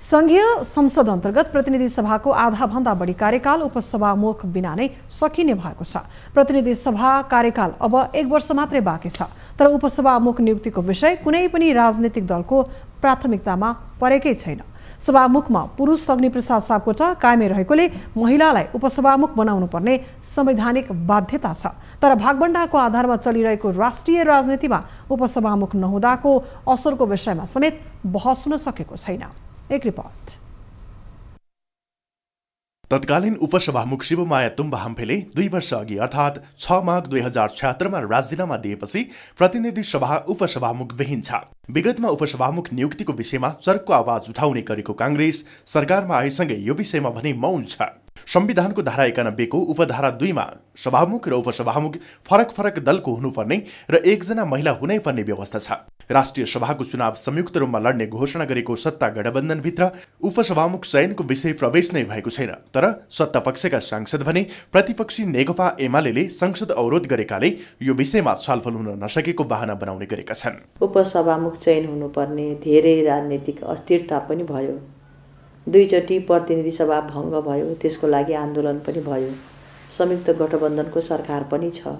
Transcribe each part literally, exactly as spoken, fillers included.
संघीय संसद अन्तर्गत प्रतिनिधिसभाको आधा भन्दा बढी कार्यकाल उपसभामुख बिना नै सकिने भएको छ। प्रतिनिधिसभा कार्यकाल अब एक वर्ष मात्रै बाँकी छ, तर उपसभामुख नियुक्तिको विषय कुनै पनि राजनीतिक दलको प्राथमिकतामा परेकै छैन। सभामुखमा पुरुष अग्निप्रसाद सापकोटा कायमै रहेकोले महिलालाई उपसभामुख बनाउनु पर्ने संवैधानिक बाध्यता छ, तर भागबण्डाको आधारमा चलिरहेको राष्ट्रिय राजनीतिमा उपसभामुख नहुँदाको असरको विषयमा समेत बहस हुन सकेको छैन। एक रिपोर्ट। तत्कालीन उपसभामुख शिवमाया तुम्बाहाम्फेले दुई वर्ष अघि अर्थात् छ माघ दुई हजार छहत्तरमा राजीनामा दिएपछि प्रतिनिधि सभा उपसभामुख विहीन छ। विगतमा उपसभामुख नियुक्तिको विषयमा चर्को आवाज उठाउने गरेको कांग्रेस सरकारमा आएसँगै यो विषयमा भने मौन छ। संविधानको धारा एकानब्बे को उपधारा दुईमा सभामुख र उपसभामुख फरक फरक दलको हुनुपर्ने र एकजना महिला हुनै पर्ने व्यवस्था छ। राष्ट्रिय सभाको चुनाव संयुक्त रूपमा लड्ने घोषणा गरेको सत्ता गठबन्धनभित्र उपसभामुख चयनको विषय प्रवेश नै भएको छैन, तर सत्ता पक्षका सांसद भने प्रतिपक्षी नेकपा एमाले संसद अवरोध गरेकाले यो विषयमा छलफल हुन नसकेको बहाना बनाउने गरेका छन्। उपसभामुख चयन हुनुपर्ने धेरै राजनीतिक अस्थिरता पनि भयो। दुईचोटि प्रतिनिधि सभा भङ्ग भयो, त्यसको लागि आन्दोलन पनि भयो। संयुक्त गठबन्धनको सरकार पनि छ,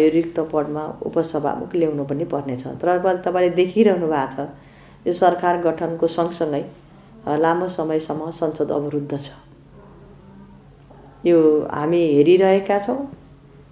यो रिक्त पदमा उपसभामुख ल्याउनु पनि पर्नेछ। तर तपाईँले देखिरहनु भएको छ, यो सरकार गठनको सँगसँगै लामो समयसम्म संसद अवरुद्ध छ। यो हामी हेरिरहेका छौँ।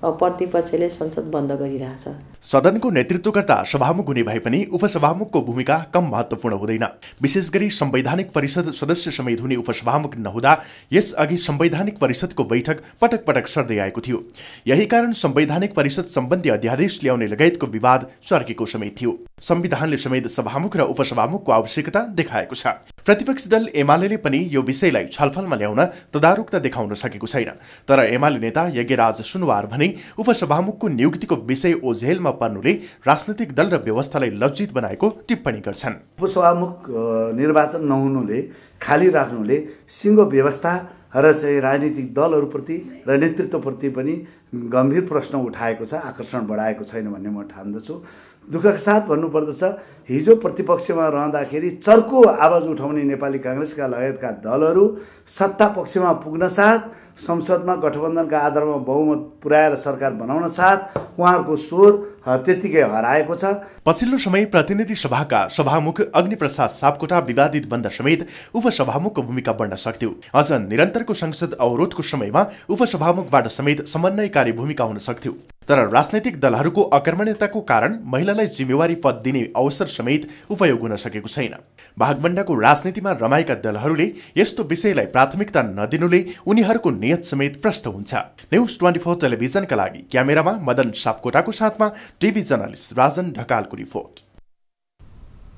प्रतिपक्षले संसद बन्द गरिरहेछ। सदनको नेतृत्वकर्ता सभामुख हुने भए पनि उपसभामुखको भूमिका कम महत्त्वपूर्ण हुँदैन। विशेष गरी संवैधानिक परिषद सदस्य समेत हुने उपसभामुख नहुँदा यसअघि संवैधानिक परिषदको बैठक पटक पटक सर्दै आएको थियो। यही कारण संवैधानिक परिषद सम्बन्धी अध्यादेश ल्याउने लगायतको विवाद चर्केको समेत थियो। संविधानले समेत सभामुख र उपसभामुखको आवश्यकता देखाएको छ। प्रतिपक्षी दल एमाले पनि यो विषयलाई छलफलमा ल्याउन तदारुकता देखाउन सकेको छैन, तर एमाले नेता यज्ञराज सुनुवार भने उपसभामुखको नियुक्तिको विषय ओझेलमा पर्नुले राजनीतिक दल र व्यवस्थालाई लज्जित बनाएको टिप्पणी गर्छन्। उपसभामुख निर्वाचन नहुनुले, खाली राख्नुले सिङ्गो व्यवस्था र चाहिँ राजनीतिक दलहरूप्रति र नेतृत्वप्रति पनि गम्भीर प्रश्न उठाएको छ, आकर्षण बढाएको छैन भन्ने म ठान्दछु। दुःखका साथ भन्नुपर्दछ, हिजो प्रतिपक्षमा रहँदाखेरि चर्को आवाज उठाउने नेपाली कांग्रेसका लगायतका दलहरू सत्ता पक्षमा पुग्न साथ, संसदमा गठबन्धनका आधारमा बहुमत पुर्याएर सरकार बनाउन साथ उहाँहरूको स्वर त्यतिकै हराएको छ। पछिल्लो समय प्रतिनिधि सभाका सभामुख अग्निप्रसाद सापकोटा विवादित बन्दा समेत उपसभामुखको भूमिका बढ्न सक्थ्यो। अझ निरन्तरको संसद अवरोधको समयमा उपसभामुखबाट समेत समन्वयकारी भूमिका हुन सक्थ्यो, तर राजनैतिक दलहरूको अकर्मण्यताको कारण महिलालाई जिम्मेवारी पद दिने अवसर समेत उपयोग हुन सकेको छैन। भागबण्डाको राजनीतिमा रमाएका दलहरूले यस्तो विषयलाई प्राथमिकता नदिनुले उनीहरूको नियत समेत प्रष्ट हुन्छ। न्युज चौबीस टेलिभिजनका लागि क्यामेरामा मदन सापकोटाको साथमा टिभी जर्नलिस्ट राजन ढकालको रिपोर्ट।